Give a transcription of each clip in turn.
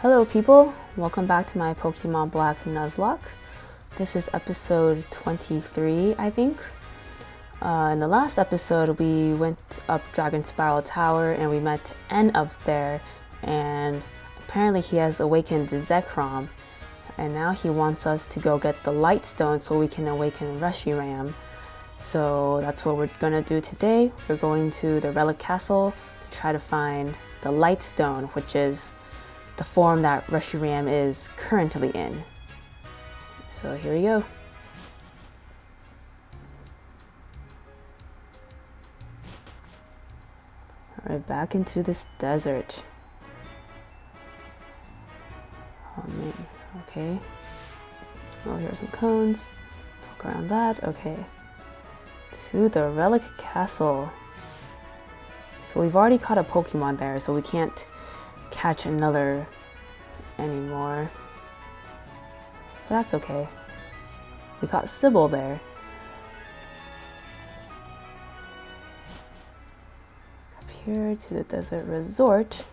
Hello people, welcome back to my Pokemon Black Nuzlocke. This is episode 23, I think. In the last episode, we went up Dragon Spiral Tower and we met N up there, and apparently he has awakened the Zekrom, and now he wants us to go get the Light Stone so we can awaken Reshiram. So that's what we're gonna do today. We're going to the Relic Castle to try to find the Light Stone, which is the form that Reshiram is currently in. So here we go. Alright, back into this desert. Oh man, okay. Oh, here are some cones. Let's walk around that, okay. To the Relic Castle. So we've already caught a Pokemon there, so we can't catch another anymore. But that's okay. We caught Sybil there. Up here to the Desert Resort.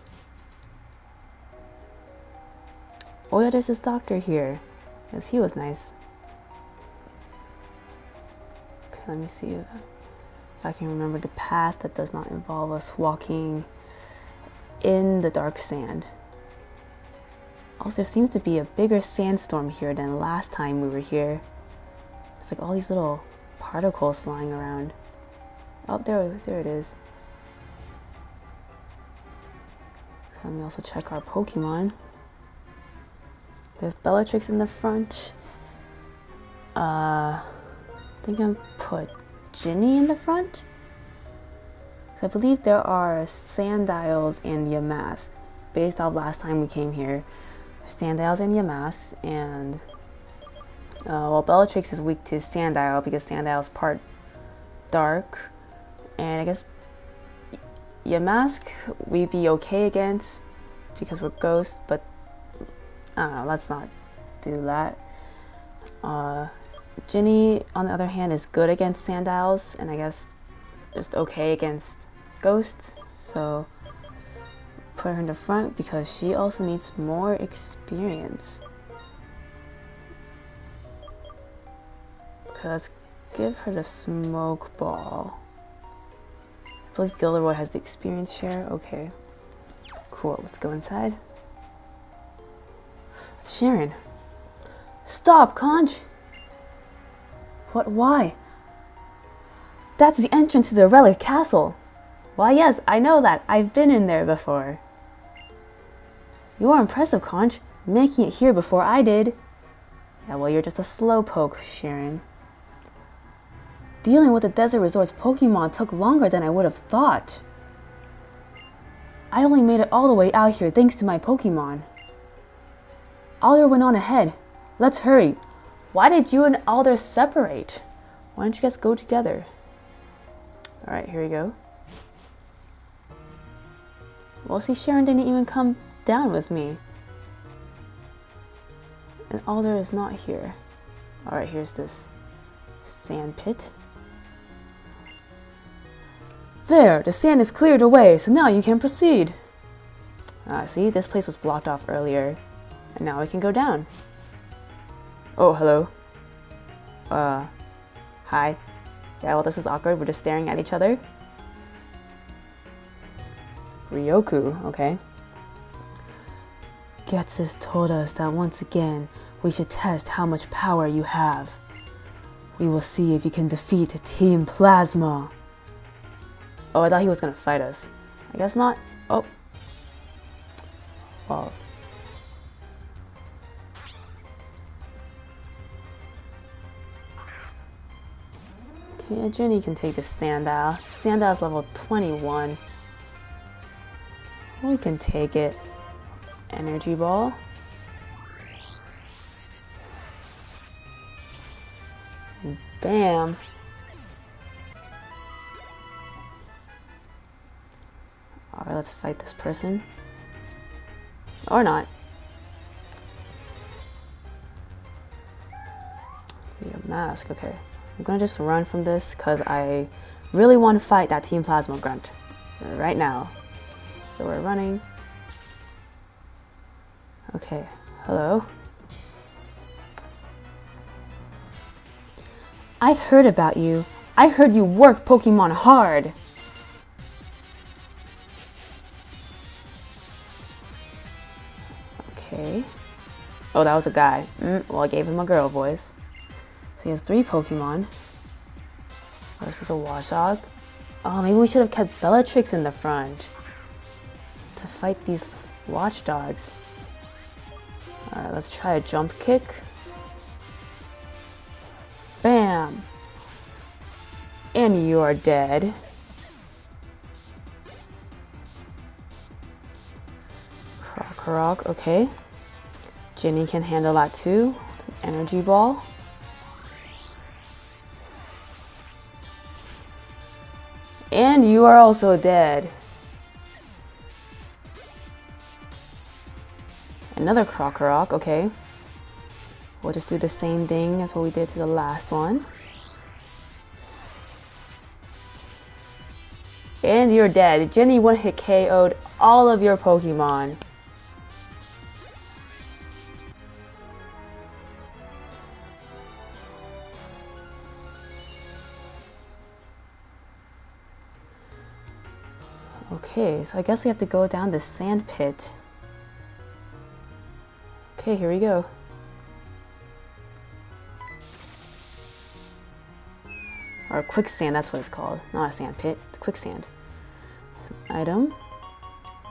Oh yeah, there's this doctor here. Yes, he was nice. Okay, let me see if I can remember the path that does not involve us walking in the dark sand. Also, there seems to be a bigger sandstorm here than last time we were here. It's like all these little particles flying around. Oh, there it is. Let me also check our Pokemon. We have Bellatrix in the front. I think I'm put Ginny in the front. So I believe there are Sandiles and Yamask, based off last time we came here. Sandiles and Yamask, and well, Bellatrix is weak to Sandile because Sandile is part dark, and I guess Yamask we'd be okay against because we're ghost, but I don't know, let's not do that. Ginny, on the other hand, is good against Sandiles, and I guess just okay against ghosts, so put her in the front because she also needs more experience. Okay, let's give her the smoke ball. I believe Gilderoy has the experience share. Okay, cool. Let's go inside. It's Sharon. Stop, Conch! What? Why? That's the entrance to the Relic Castle! Why yes, I know that. I've been in there before. You are impressive, Conch, making it here before I did. Yeah, well, you're just a slowpoke, Sharon. Dealing with the Desert Resort's Pokemon took longer than I would have thought. I only made it all the way out here thanks to my Pokemon. Alder went on ahead. Let's hurry. Why did you and Alder separate? Why don't you guys go together? Alright, here we go. Well, see, Sharon didn't even come down with me. And Alder is not here. Alright, here's this sand pit. There! The sand is cleared away, so now you can proceed! See, this place was blocked off earlier. And now we can go down. Oh, hello. Hi. Yeah, well, this is awkward. We're just staring at each other. Ryoku, okay. Getsus told us that once again, we should test how much power you have. We will see if you can defeat Team Plasma. Oh, I thought he was gonna fight us. I guess not. Oh. Well. Yeah, Ginny can take this Sandile. Sandile's level 21. We can take it. Energy Ball. And bam! Alright, let's fight this person. Or not. A mask, okay. I'm gonna just run from this because I really want to fight that Team Plasma grunt right now. So we're running. Okay, hello? I've heard about you. I heard you work Pokemon hard. Okay. Oh, that was a guy. Well, I gave him a girl voice. So he has 3 Pokemon. First is a Washog. Oh, maybe we should have kept Bellatrix in the front to fight these watchdogs. Alright, let's try a jump kick. Bam! And you are dead. Krokorok, okay. Ginny can handle that too. Energy ball. And you are also dead. Another Krokorok, okay. We'll just do the same thing as what we did to the last one. And you're dead. Ginny one-hit KO'd all of your Pokemon. Okay, so I guess we have to go down the sand pit. Okay, here we go. Or quicksand, that's what it's called. Not a sand pit, it's quicksand. It's an item.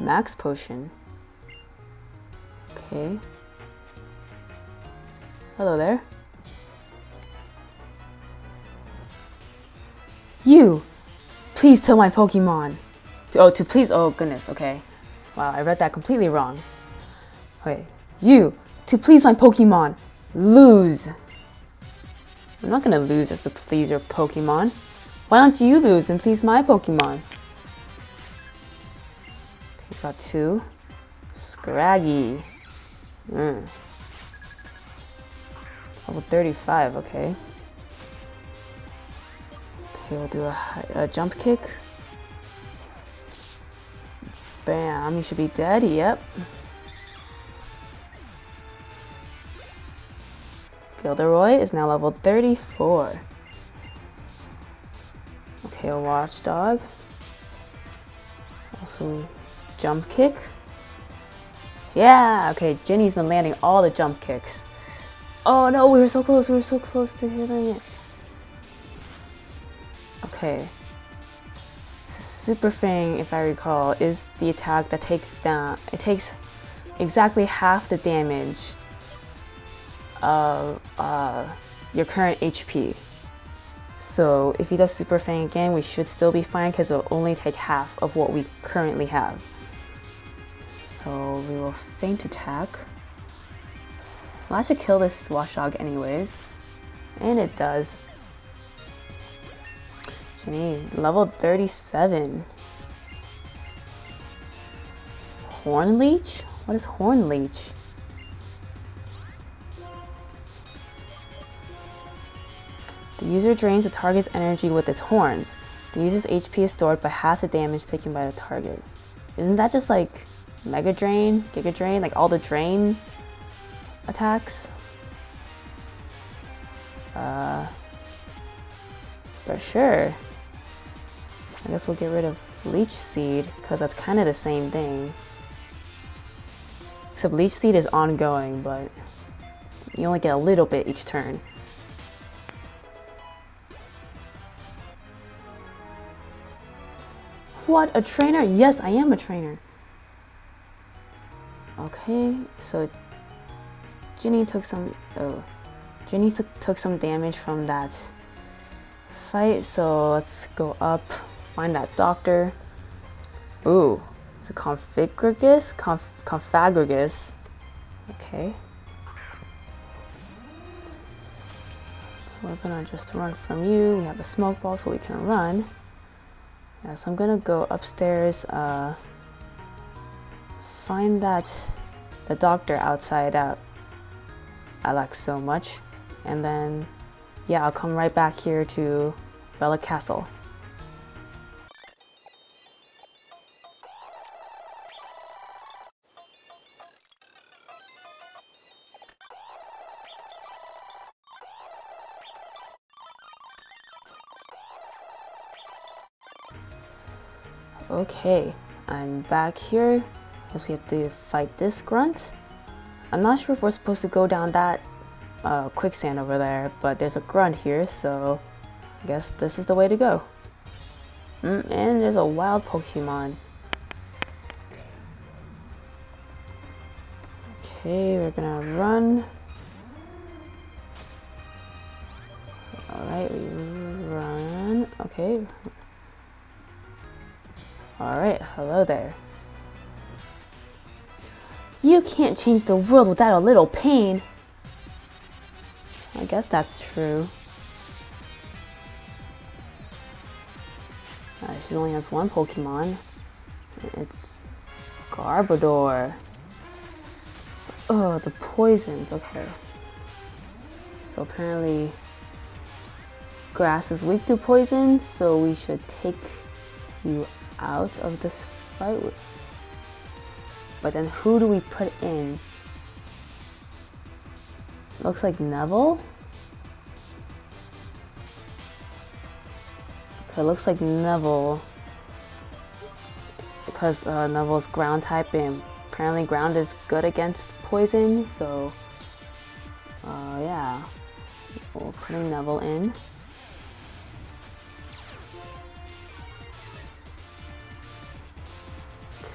Max potion. Okay. Hello there. You! Please tell my Pokemon! Oh goodness, okay. Wow, I read that completely wrong. Okay. You! To please my Pokemon, lose! I'm not gonna lose just to please your Pokemon. Why don't you lose and please my Pokemon? He's got 2. Scraggy. Level 35, okay. Okay, we'll do a jump kick. Bam, you should be dead, yep. Gilderoy is now level 34. Okay, a watchdog. Also, jump kick. Yeah, okay, Ginny's been landing all the jump kicks. Oh no, we were so close to hitting it. Okay. So Super Fang, if I recall, is the attack that takes exactly half the damage of your current HP. So if he does Super Fang again, we should still be fine because it'll only take half of what we currently have. So we will feint attack. Well, I should kill this Washog anyways. And it does. Ginny, level 37. Horn Leech? What is Horn Leech? The user drains the target's energy with its horns. The user's HP is stored by half the damage taken by the target. Isn't that just like Mega Drain, Giga Drain, like all the drain attacks? For sure. I guess we'll get rid of Leech Seed, because that's kind of the same thing. Except Leech Seed is ongoing, but you only get a little bit each turn. What, a trainer? Yes, I am a trainer. Okay, so Ginny took some Ginny took some damage from that fight, so let's go up, find that doctor. Ooh, it's a Cofagrigus? Cofagrigus. Okay. We're gonna just run from you. We have a smoke ball so we can run. Yeah, so I'm gonna go upstairs, find the doctor outside that I like so much, and then yeah, I'll come right back here to Relic Castle. Okay, I'm back here. Guess we have to fight this grunt. I'm not sure if we're supposed to go down that quicksand over there, but there's a grunt here, so I guess this is the way to go. And there's a wild Pokemon. Okay, we're gonna run. Alright, we run. Okay. Alright, hello there. You can't change the world without a little pain. I guess that's true. She only has one Pokemon. It's Garbodor. Oh, the poisons, okay. So apparently grass is weak to poison, so we should take you out of this fight. But then who do we put in? Looks like Neville. Okay, looks like Neville. Because Neville's ground type, and apparently ground is good against poison, so yeah. We'll put Neville in.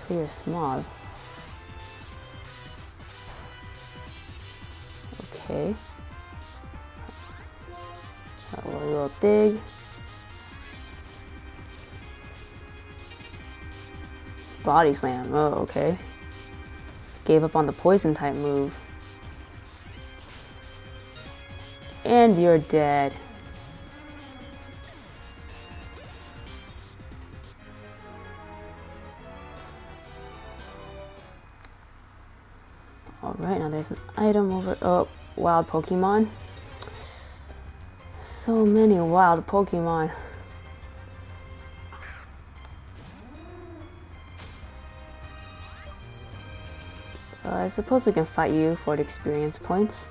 Clear smog. Okay. We'll dig. Body slam. Oh, okay. Gave up on the poison type move. And you're dead. Alright, now there's an item over. Oh, wild Pokemon. So many wild Pokemon. I suppose we can fight you for the experience points.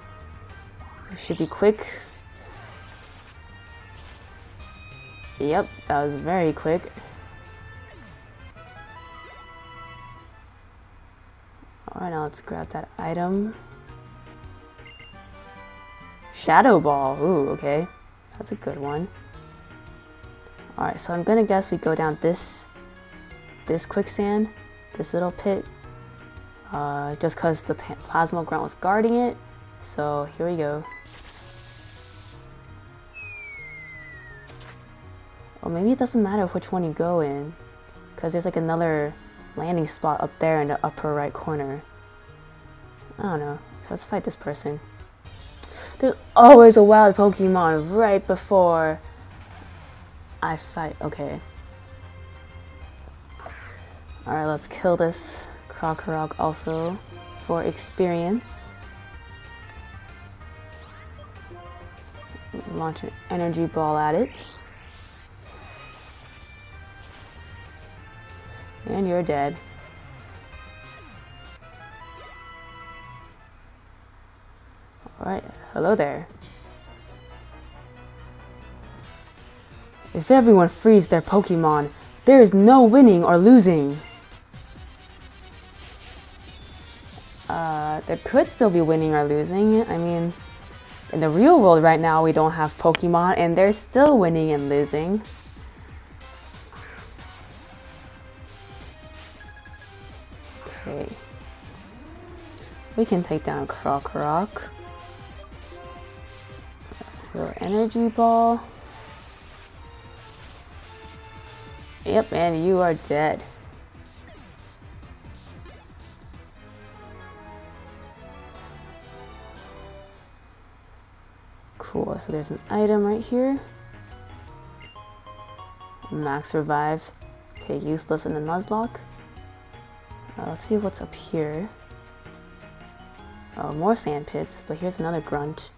We should be quick. Yep, that was very quick. Alright, now let's grab that item. Shadow Ball, ooh, okay. That's a good one. Alright, so I'm gonna guess we go down this quicksand, this little pit. Just because the plasma grunt was guarding it. So here we go. Or maybe it doesn't matter which one you go in, because there's like another landing spot up there in the upper right corner. I don't know. Let's fight this person. There's always a wild Pokemon right before I fight. Okay. Alright, let's kill this Krokorok also for experience. Launch an energy ball at it. And you're dead. Alright, hello there. If everyone frees their Pokemon, there is no winning or losing. There could still be winning or losing. I mean, in the real world right now, we don't have Pokemon, and they're still winning and losing. Okay. We can take down Krokorok. Let's go energy ball. Yep, and you are dead. Cool, so there's an item right here. Max revive. Okay, useless in the Nuzlocke. Let's see what's up here. Oh, more sand pits, but here's another grunt.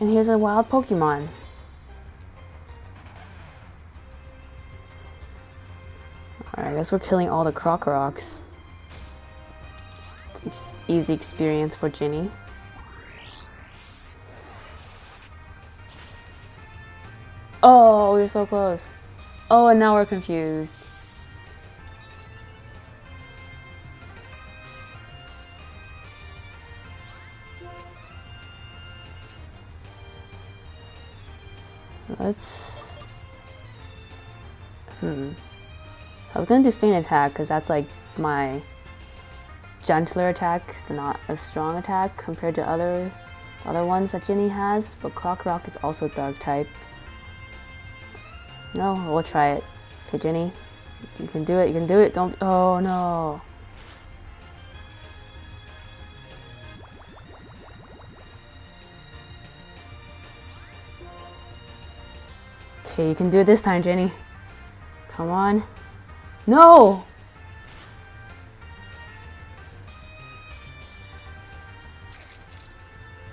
And here's a wild Pokemon. Alright, I guess we're killing all the Krokoroks. It's easy experience for Ginny. Oh, we were so close. Oh, and now we're confused. Let's... So I was going to do Feint Attack, because that's like my gentler attack, not a strong attack compared to other ones that Ginny has, but Krokorok is also Dark-type. No, we'll try it. Okay, Ginny, you can do it, you can do it, don't... Oh, no! Okay, you can do it this time, Ginny. Come on. No!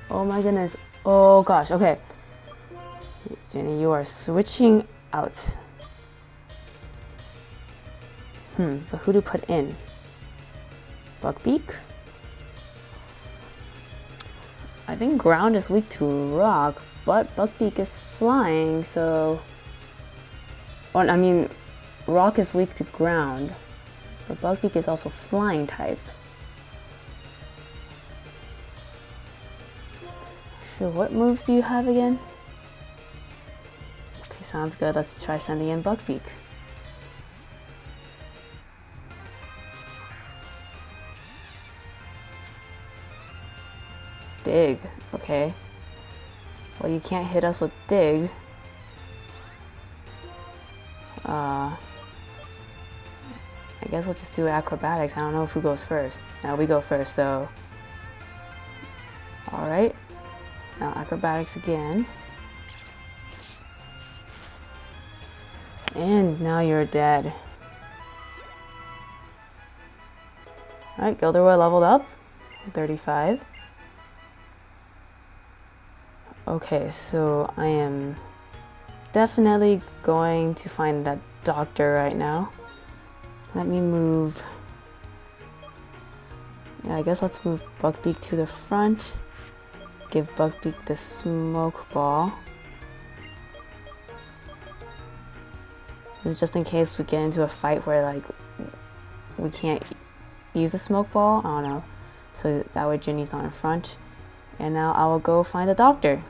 Oh my goodness. Oh gosh, okay. Ginny, you are switching out. But who to put in? Buckbeak? I think ground is weak to rock, but Buckbeak is flying, so... Or, I mean, rock is weak to ground, but Bugbeak is also flying type. Sure, what moves do you have again? Okay, sounds good. Let's try sending in Buckbeak. Dig, okay. Well, you can't hit us with Dig. I guess we'll just do acrobatics. I don't know who goes first. Now we go first, so... Alright. Now acrobatics again. And now you're dead. Alright, Gilderoy leveled up. 35. Okay, so I am... definitely going to find that doctor right now. Let me move... Yeah, I guess let's move Buckbeak to the front. Give Buckbeak the smoke ball. This is just in case we get into a fight where like we can't use a smoke ball. I don't know. So that way Ginny's not in front. And now I will go find the doctor.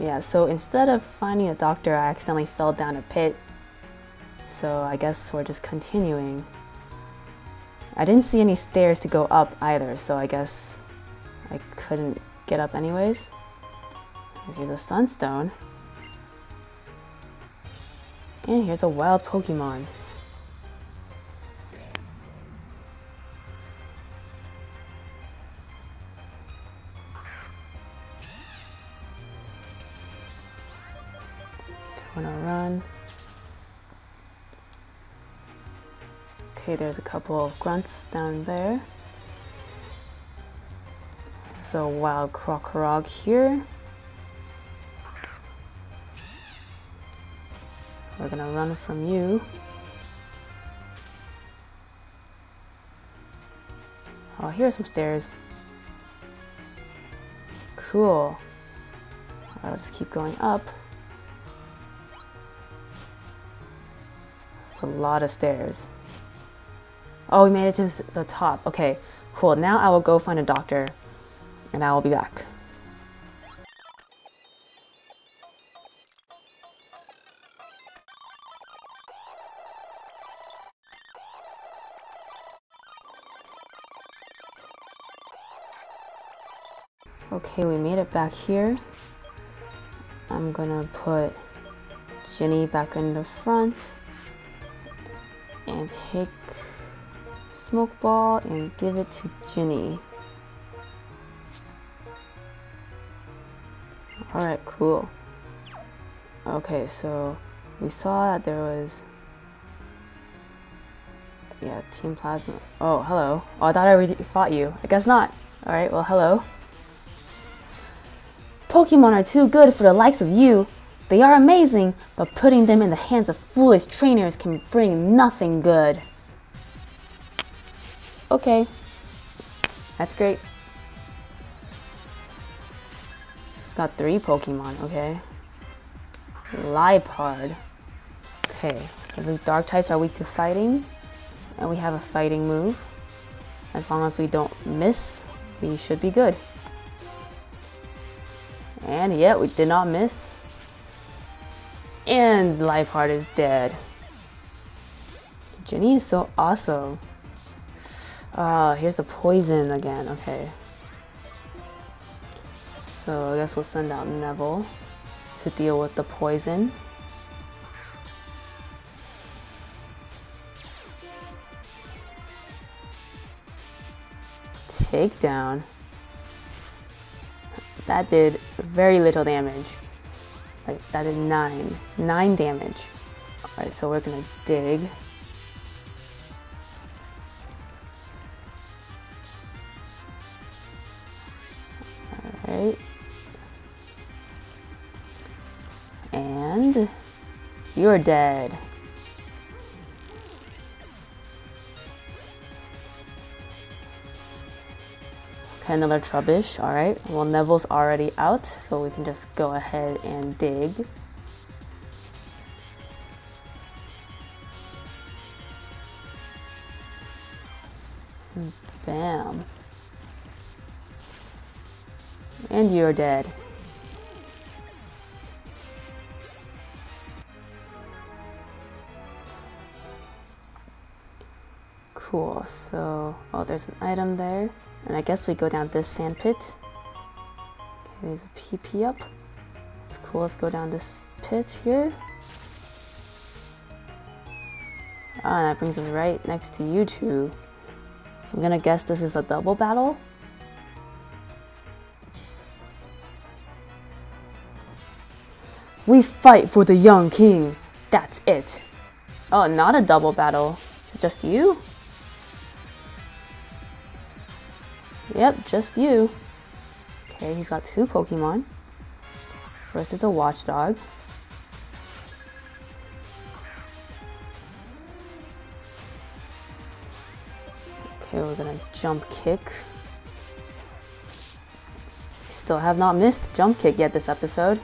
Yeah, so instead of finding a doctor, I accidentally fell down a pit. So I guess we're just continuing. I didn't see any stairs to go up either, so I guess I couldn't get up anyways. Here's a Sunstone. And here's a wild Pokemon. Okay, there's a couple of grunts down there. So wild Krokorok here. We're gonna run from you. Oh, here are some stairs. Cool. I'll just keep going up. That's a lot of stairs. Oh, we made it to the top. Okay, cool. Now I will go find a doctor, and I will be back. Okay, we made it back here. I'm gonna put Ginny back in the front and take Smoke Ball and give it to Ginny. Alright, cool. Okay, so we saw that there was... Yeah, Team Plasma. Oh, hello. Oh, I thought I already fought you. I guess not. Alright, well, hello. Pokemon are too good for the likes of you. They are amazing, but putting them in the hands of foolish trainers can bring nothing good. Okay, that's great. She's got 3 Pokemon, okay. Liepard. Okay, so the dark types are weak to fighting, and we have a fighting move. As long as we don't miss, we should be good. And yet we did not miss. And Lifeheart is dead. Ginny is so awesome. Here's the poison again, okay. So I guess we'll send out Neville to deal with the poison. Takedown. That did very little damage. Like, that did nine damage. All right, so we're gonna dig. All right. And you're dead. Okay, another Trubbish. All right. Well, Neville's already out, so we can just go ahead and dig. Bam. And you're dead. Cool, so, oh, there's an item there. And I guess we go down this sand pit. Okay, there's a PP up. It's cool, let's go down this pit here. Ah, and that brings us right next to you two. So I'm gonna guess this is a double battle. We fight for the young king. That's it. Oh, not a double battle. Is it just you? Yep, just you. Okay, he's got two Pokemon. First is a Watchdog. Okay, we're gonna jump kick. Still have not missed jump kick yet this episode.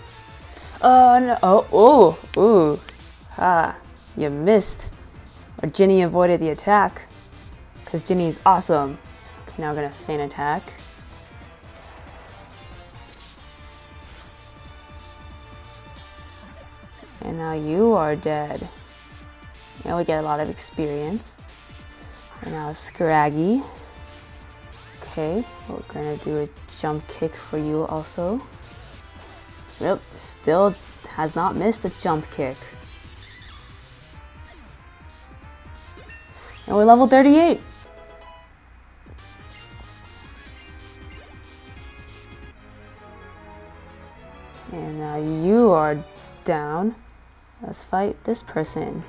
Oh no, oh, oh, ooh. Ah, you missed. Or Ginny avoided the attack. Cause Ginny's awesome. Okay, now we're gonna feint attack. And now you are dead. Now we get a lot of experience. And now Scraggy. Okay, we're gonna do a jump kick for you also. Yep, still has not missed a jump kick. And we're level 38. And now you are down. Let's fight this person.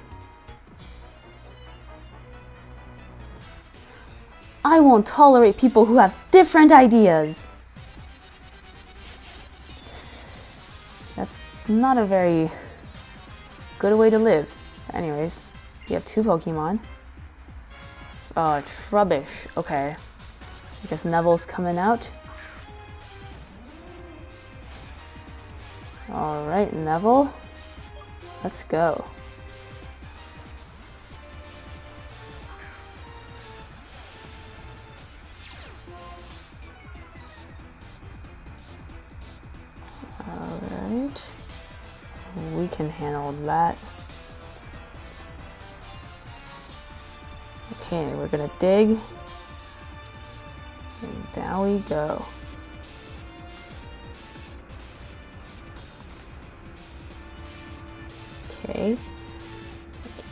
I won't tolerate people who have different ideas. That's not a very good way to live. Anyways, you have two Pokemon. Trubbish. Okay. I guess Neville's coming out. Alright, Neville. Let's go. Alright, we can handle that. Okay, we're gonna dig. And down we go. Okay,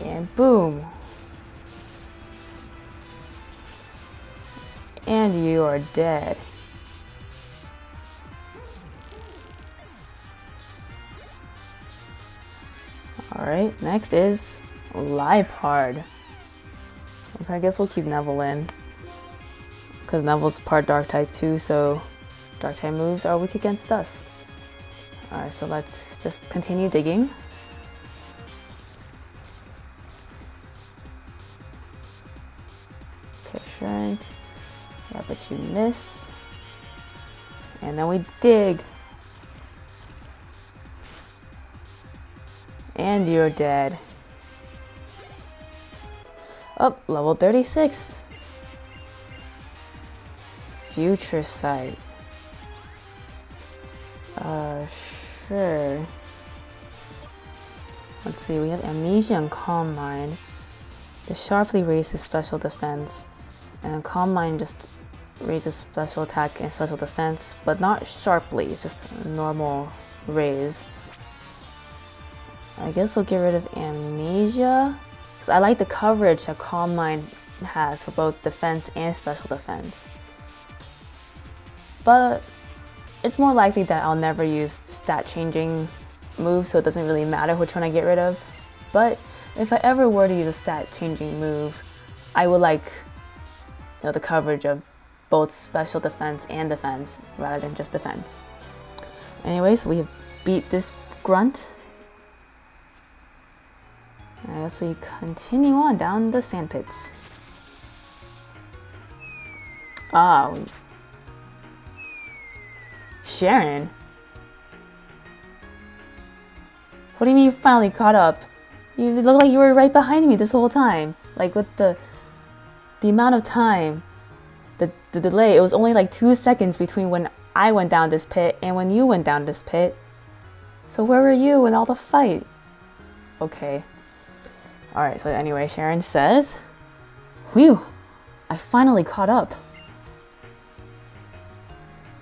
and boom. And you are dead. Alright, next is Lipard. Okay, I guess we'll keep Neville in. Because Neville's part dark type too, so dark type moves are weak against us. Alright, so let's just continue digging. Okay, assurance. Yeah, but you miss. And then we dig. And you're dead. Up, level 36. Future Sight. Sure. Let's see, we have Amnesia and Calm Mind. It sharply raises special defense, and Calm Mind just raises special attack and special defense, but not sharply, it's just a normal raise. I guess we'll get rid of Amnesia, because I like the coverage that Calm Mind has for both defense and special defense. But it's more likely that I'll never use stat changing moves, so it doesn't really matter which one I get rid of. But if I ever were to use a stat changing move, I would like, you know, the coverage of both special defense and defense rather than just defense. Anyways, we have beat this grunt. I guess we continue on down the sand pits. Ah, Sharon? What do you mean you finally caught up? You look like you were right behind me this whole time. Like, with the amount of time, the delay, it was only like 2 seconds between when I went down this pit and when you went down this pit. So where were you in all the fight? Okay. Alright, so anyway, Sharon says, whew, I finally caught up.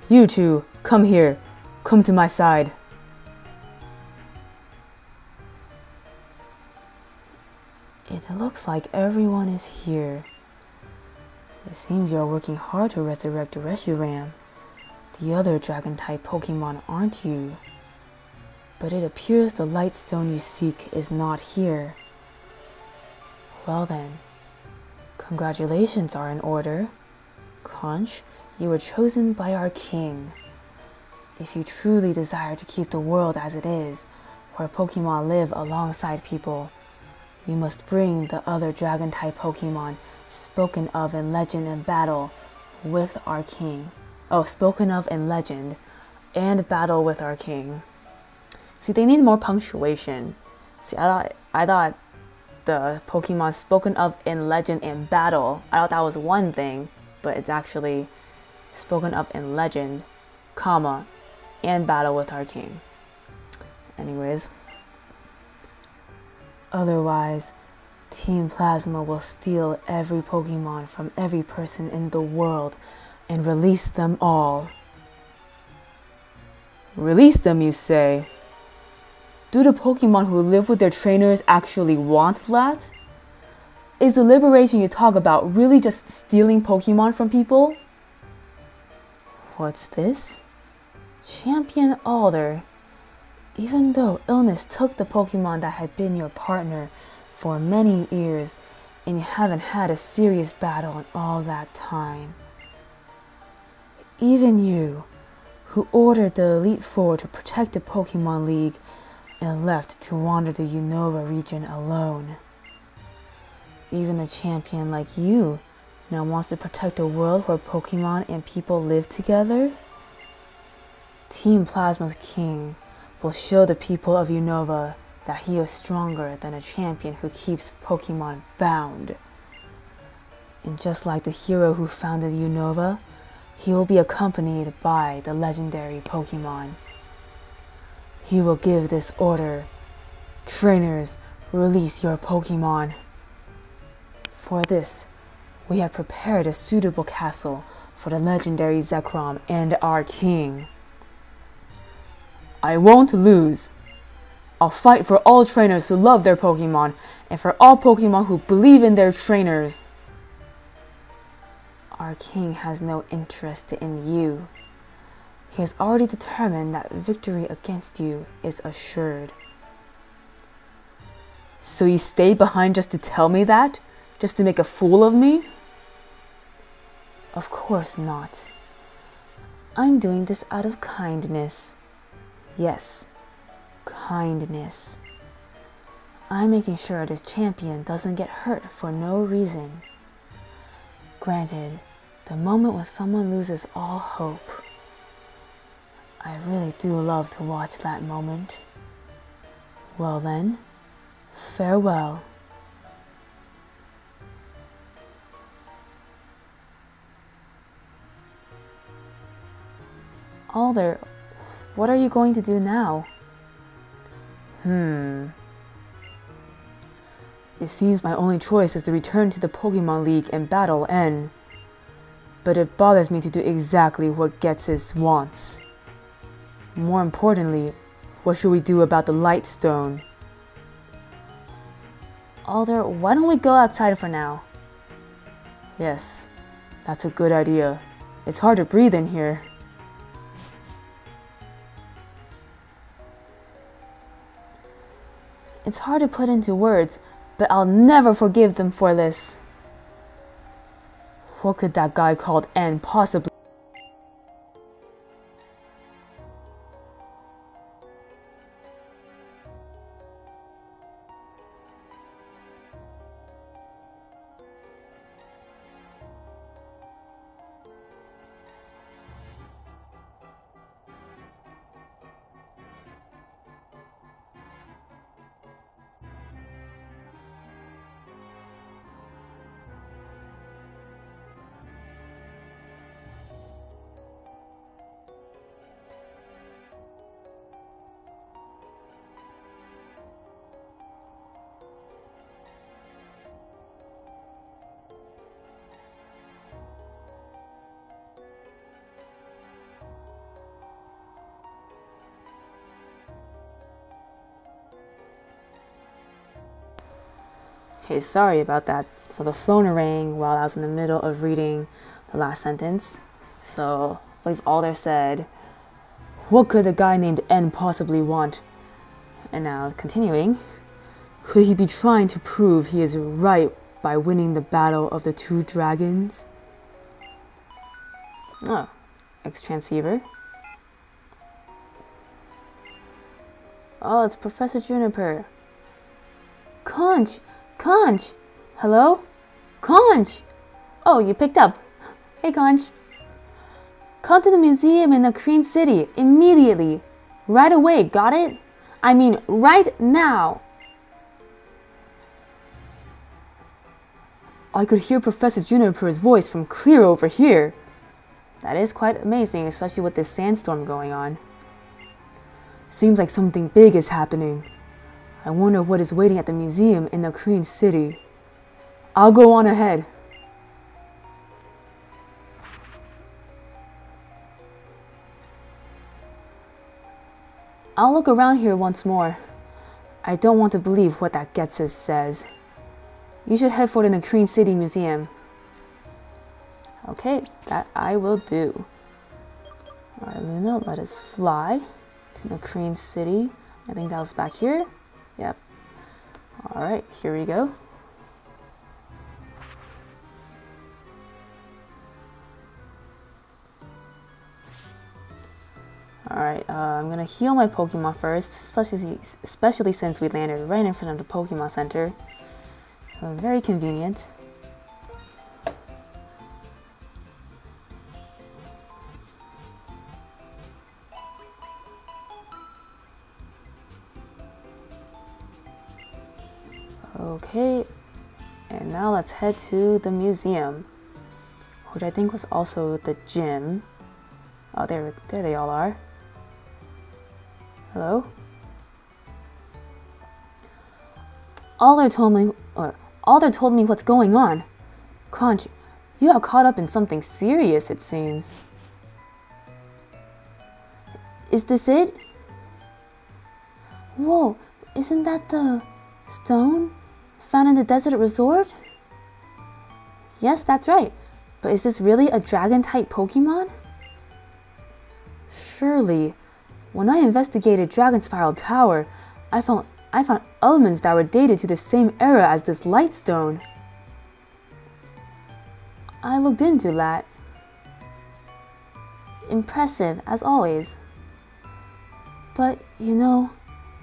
You two, come here. Come to my side. It looks like everyone is here. It seems you're working hard to resurrect Reshiram, the other Dragon-type Pokemon, aren't you? But it appears the Light Stone you seek is not here. Well then, congratulations are in order. Conch, you were chosen by our king. If you truly desire to keep the world as it is, where Pokemon live alongside people, you must bring the other Dragon-type Pokemon spoken of in legend and battle with our king. Oh, spoken of in legend and battle with our king. See, they need more punctuation. See, I thought the Pokemon spoken of in legend and battle, I thought that was one thing, but it's actually spoken of in legend, comma, and battle with our king. Anyways. Otherwise, Team Plasma will steal every Pokemon from every person in the world and release them all. Release them, you say? Do the Pokemon who live with their trainers actually want that? Is the liberation you talk about really just stealing Pokemon from people? What's this? Champion Alder. Even though illness took the Pokemon that had been your partner for many years, and you haven't had a serious battle in all that time. Even you, who ordered the Elite Four to protect the Pokemon League and left to wander the Unova region alone. Even a champion like you now wants to protect a world where Pokemon and people live together? Team Plasma's king will show the people of Unova that he is stronger than a champion who keeps Pokemon bound. And just like the hero who founded Unova, he will be accompanied by the legendary Pokemon. He will give this order, trainers, release your Pokemon. For this, we have prepared a suitable castle for the legendary Zekrom and our king. I won't lose. I'll fight for all trainers who love their Pokemon, and for all Pokemon who believe in their trainers. Our king has no interest in you. He has already determined that victory against you is assured. So you stayed behind just to tell me that? Just to make a fool of me? Of course not. I'm doing this out of kindness. Yes. Kindness. I'm making sure this champion doesn't get hurt for no reason. Granted, the moment when someone loses all hope. I really do love to watch that moment. Well then, farewell. Alder, what are you going to do now? It seems my only choice is to return to the Pokemon League and battle N. But it bothers me to do exactly what Getz's wants. More importantly, what should we do about the Light Stone? Alder, why don't we go outside for now? Yes, that's a good idea. It's hard to breathe in here. It's hard to put into words, but I'll never forgive them for this. What could that guy called N possibly? Hey, sorry about that. So the phone rang while I was in the middle of reading the last sentence. So I believe Alder said, what could a guy named N possibly want? And now continuing, could he be trying to prove he is right by winning the battle of the two dragons? Oh, ex-transceiver. Oh, it's Professor Juniper. Conch! Conch! Hello? Conch! Oh, you picked up. Hey, Conch. Come to the museum in Nacrene City, immediately. Right away, got it? I mean, right now. I could hear Professor Juniper's voice from clear over here. That is quite amazing, especially with this sandstorm going on. Seems like something big is happening. I wonder what is waiting at the museum in Nacrene City. I'll go on ahead. I'll look around here once more. I don't want to believe what that Getzes says. You should head for the Nacrene City Museum. Okay, that I will do. Alright, Luna, let us fly to Nacrene City. I think that was back here. Yep. Alright, here we go. Alright, I'm gonna heal my Pokemon first, especially since we landed right in front of the Pokemon Center. So very convenient. Okay, and now let's head to the museum, which I think was also the gym. Oh, there they all are. Hello? Alder told me what's going on. Conch, you are caught up in something serious, it seems. Is this it? Whoa, isn't that the stone? Found in the Desert Resort? Yes, that's right. But is this really a dragon-type Pokemon? Surely. When I investigated Dragon Spiral Tower, I found elements that were dated to the same era as this Light Stone. I looked into that. Impressive, as always. But, you know,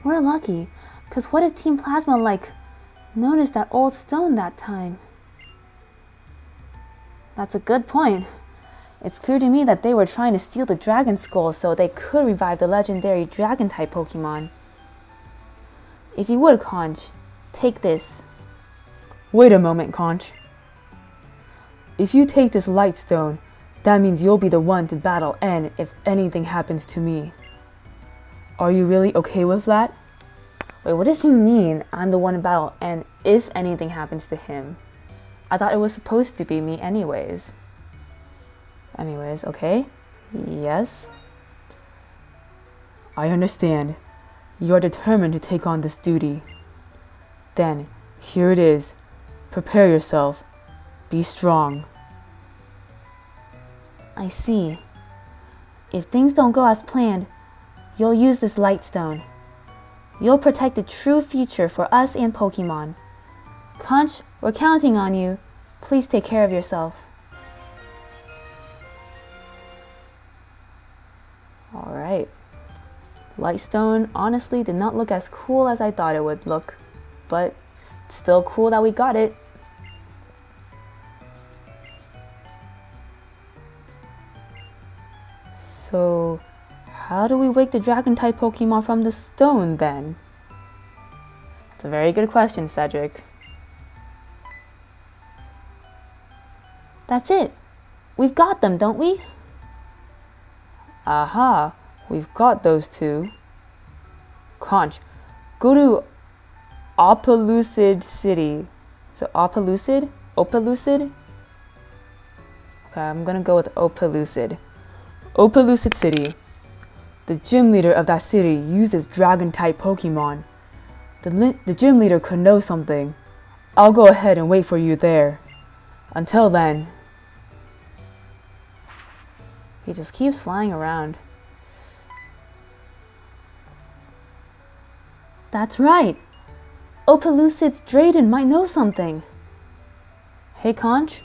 we're lucky. 'Cause what if Team Plasma, like, noticed that old stone that time? That's a good point. It's clear to me that they were trying to steal the dragon skull so they could revive the legendary dragon-type Pokemon. If you would, Conch, take this. Wait a moment, Conch. If you take this Light Stone, That means you'll be the one to battle N if anything happens to me. Are you really okay with that? Wait, what does he mean? I'm the one to battle N if anything happens to him? I thought it was supposed to be me anyways. Anyways, okay? Yes? I understand. You're determined to take on this duty. Then, here it is. Prepare yourself. Be strong. I see. If things don't go as planned, you'll use this Light Stone. You'll protect the true future for us and Pokemon. Conch, we're counting on you. Please take care of yourself. Alright. Light Stone honestly did not look as cool as I thought it would look, but it's still cool that we got it. So, how do we wake the Dragon-type Pokemon from the stone then? It's a very good question, Cedric. That's it. We've got them, don't we? Aha, we've got those two. Conch, go to Opelucid City. So Opelucid? Opelucid? Okay, I'm gonna go with Opelucid. Opelucid City. The gym leader of that city uses Dragon-type Pokemon. The gym leader could know something. I'll go ahead and wait for you there. Until then. He just keeps flying around. That's right! Opelucid's Drayden might know something! Hey Conch,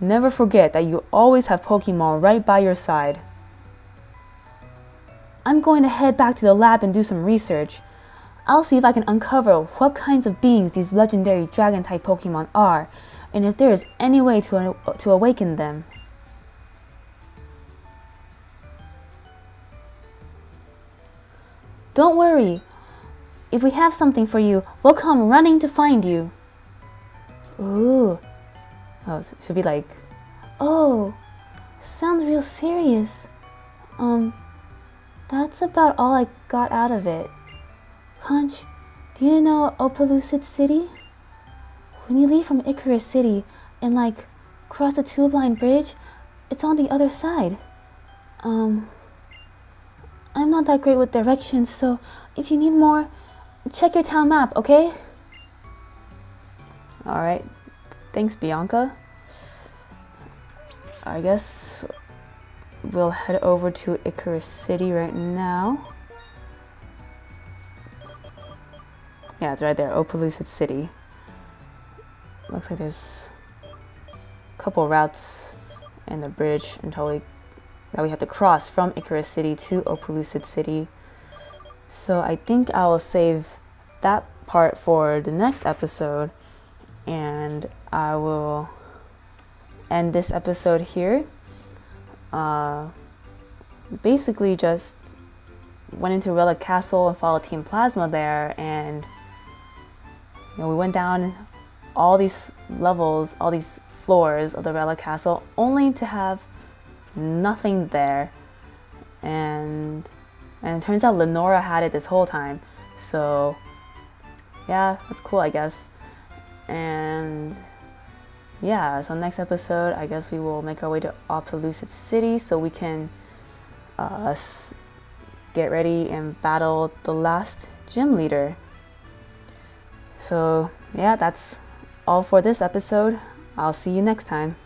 never forget that you always have Pokemon right by your side. I'm going to head back to the lab and do some research. I'll see if I can uncover what kinds of beings these legendary Dragon-type Pokemon are, and if there is any way to awaken them. Don't worry. If we have something for you, we'll come running to find you. Ooh. Oh, it should be like, oh, sounds real serious. That's about all I got out of it. Conch, do you know Opelucid City? When you leave from Icirrus City and, like, cross the tube-line bridge, it's on the other side. I'm not that great with directions, so if you need more, check your town map, okay? Alright. Thanks, Bianca. I guess we'll head over to Icirrus City right now. Yeah, it's right there, Opelucid City. Looks like there's a couple routes and the bridge until we have to cross from Icirrus City to Opelucid City. So I think I will save that part for the next episode, and I will end this episode here. Basically just went into Relic Castle and followed Team Plasma there, and you know, we went down all these levels, all these floors of the Relic Castle, only to have nothing there, and it turns out Lenora had it this whole time, so yeah, that's cool, I guess. And yeah, so next episode, I guess we will make our way to Opelucid City so we can get ready and battle the last gym leader. So yeah, that's all for this episode. I'll see you next time.